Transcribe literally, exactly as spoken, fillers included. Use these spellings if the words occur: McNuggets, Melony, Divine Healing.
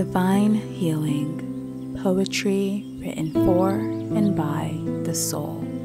Divine Healing, poetry written for and by the soul.